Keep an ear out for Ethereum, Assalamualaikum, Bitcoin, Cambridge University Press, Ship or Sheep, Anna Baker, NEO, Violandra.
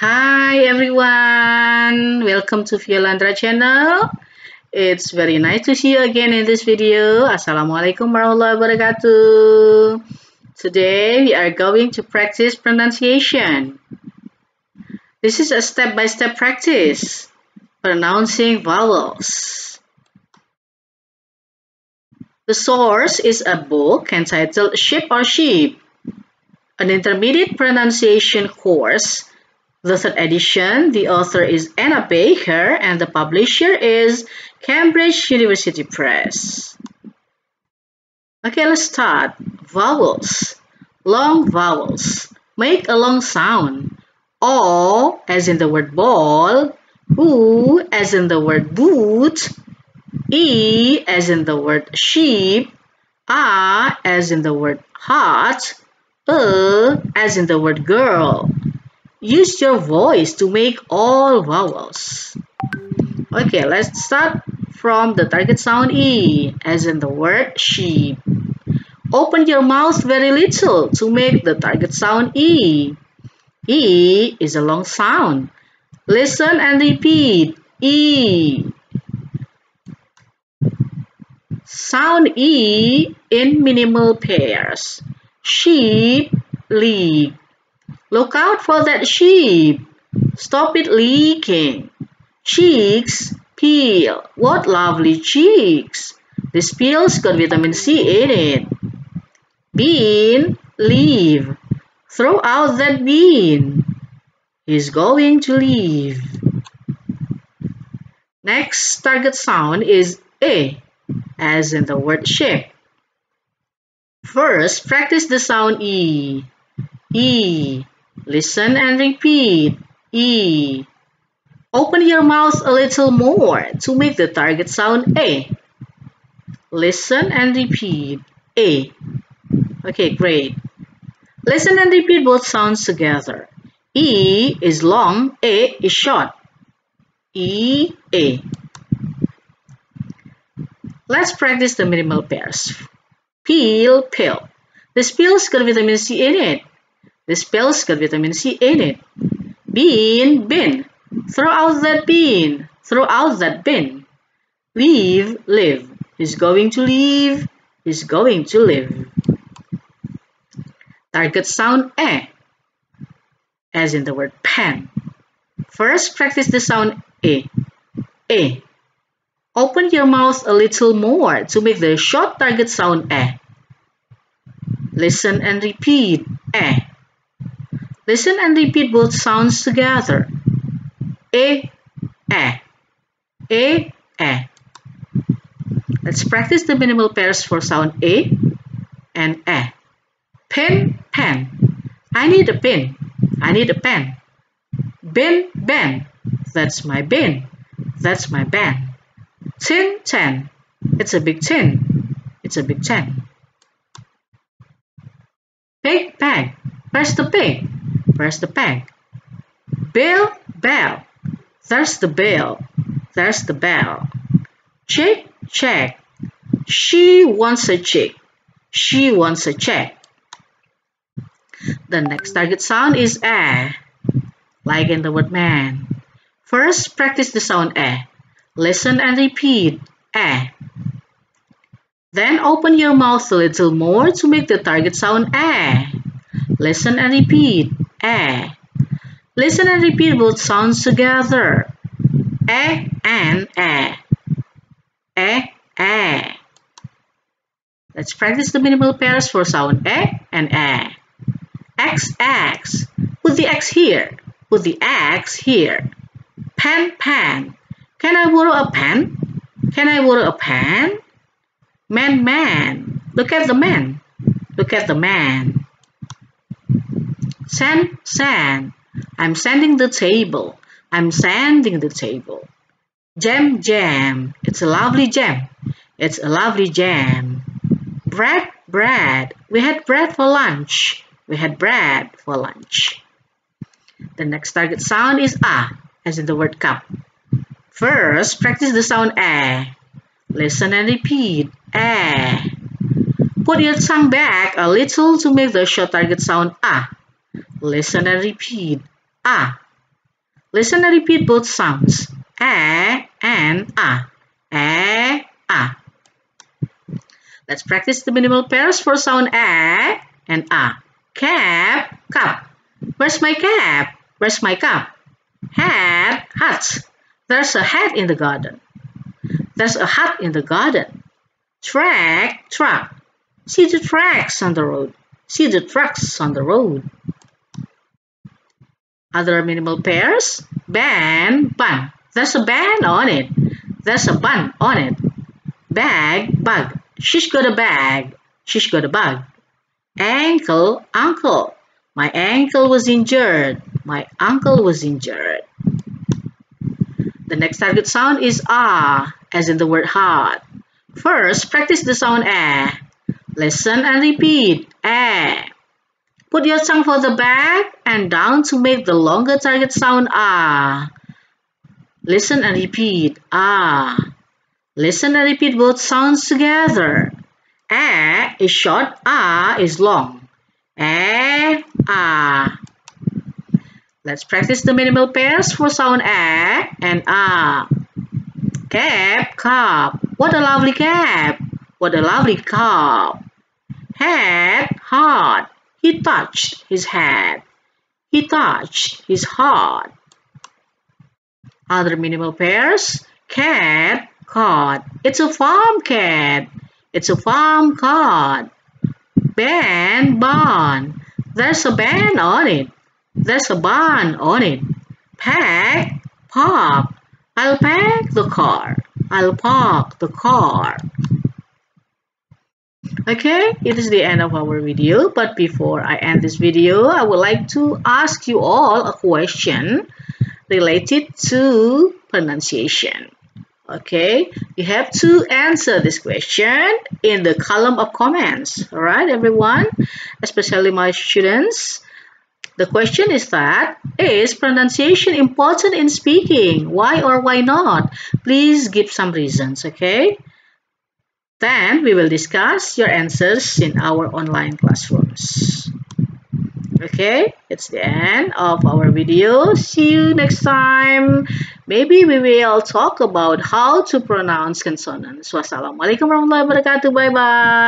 Hi everyone, welcome to Violandra channel. It's very nice to see you again in this video. Assalamualaikum warahmatullahi wabarakatuh. Today we are going to practice pronunciation. This is a step-by-step practice pronouncing vowels. The source is a book entitled Ship or Sheep, an intermediate pronunciation course. The third edition, the author is Anna Baker and the publisher is Cambridge University Press. Okay, let's start. Vowels. Long vowels. Make a long sound. O as in the word ball. U as in the word boot. E as in the word sheep. A as in the word heart. As in the word girl. Use your voice to make all vowels. Okay, let's start from the target sound E, as in the word sheep. Open your mouth very little to make the target sound E. E is a long sound. Listen and repeat. E. Sound E in minimal pairs. Sheep, leap. Look out for that sheep. Stop it leaking. Cheeks, peel. What lovely cheeks. This peel's got vitamin C in it. Bean, leave. Throw out that bean. He's going to leave. Next target sound is A, as in the word ship. First, practice the sound E. E. Listen and repeat. E. Open your mouth a little more to make the target sound A. Listen and repeat. A. Okay, great. Listen and repeat both sounds together. E is long, A is short. E, A. Let's practice the minimal pairs. Peel, pill. This peel's got vitamin C in it. This pill's got vitamin C in it. Bean, bin. Throw out that bean. Throw out that bin. Leave, live. He's going to leave. He's going to live. Target sound A, as in the word pen. First, practice the sound A. A. Open your mouth a little more to make the short target sound A. Listen and repeat. A. Listen and repeat both sounds together. A, A, A, A. Let's practice the minimal pairs for sound A and A. Pin, pen. I need a pin. I need a pen. Bin, ben. That's my bin. That's my ben. Tin, ten. It's a big tin. It's a big ten. Pig, bag. Where's the pig? Where's the bag? Bill, bell. There's the bill. There's the bell. Chick, check. She wants a chick. She wants a check. The next target sound is A, like in the word man. First, practice the sound A. Listen and repeat. A. Then open your mouth a little more to make the target sound A. Listen and repeat. A. Listen and repeat both sounds together. A and A. A, A. Let's practice the minimal pairs for sound A and A. X, X. Put the X here. Put the X here. Pen, pen. Can I borrow a pen? Can I borrow a pen? Man, man. Look at the man. Look at the man. Sand, sand. I'm sanding the table. I'm sanding the table. Jam, jam. It's a lovely jam. It's a lovely jam. Bread, bread. We had bread for lunch. We had bread for lunch. The next target sound is A, as in the word cup. First, practice the sound A. Listen and repeat. A. Put your tongue back a little to make the short target sound A. Listen and repeat. A. Listen and repeat both sounds, a and a, a, a. Let's practice the minimal pairs for sound a and a. Cap, cup. Where's my cap? Where's my cup? Hat, hat. There's a hat in the garden. There's a hat in the garden. Track, truck. See the tracks on the road. See the trucks on the road. Other minimal pairs. Ban, bun. There's a ban on it. There's a bun on it. Bag, bug. She's got a bag. She's got a bug. Ankle, uncle. My ankle was injured. My uncle was injured. The next target sound is ah, as in the word hard. First, practice the sound ah. Listen and repeat ah. Put your tongue for the back and down to make the longer target sound ah. Listen and repeat ah. Listen and repeat both sounds together. A is short, a is long. A, a. Let's practice the minimal pairs for sound a and a. Cap, cup. What a lovely cap. What a lovely cup. Hat, heart. He touched his hat. He touched his heart. Other minimal pairs. Cat, card. It's a farm cat. It's a farm card. Ban, barn. There's a ban on it. There's a barn on it. Pack, park. I'll pack the car. I'll park the car. Okay, it is the end of our video. But before I end this video, I would like to ask you all a question related to pronunciation. Okay, you have to answer this question in the column of comments. All right, everyone, especially my students. The question is that, is pronunciation important in speaking? Why or why not? Please give some reasons, okay? Then we will discuss your answers in our online classrooms. Okay, it's the end of our video. See you next time. Maybe we will talk about how to pronounce consonants. Wassalamualaikum warahmatullahi wabarakatuh. Bye-bye.